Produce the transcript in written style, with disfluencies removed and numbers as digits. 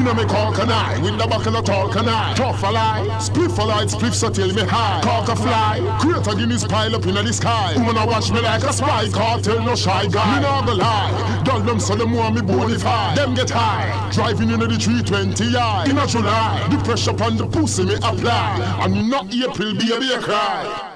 You know me call can I, with the buckle of tall can I. Tough a lie, spliff a light, spliff so till me high. Cock a fly, create a Guinness pile up in the sky. Woman a watch me like a spy, cartel no shy guy. Me no go lie, dull them so the more me bonify. Them get high, driving into the 320i. In a July, the pressure upon the pussy me apply. And not April be a cry.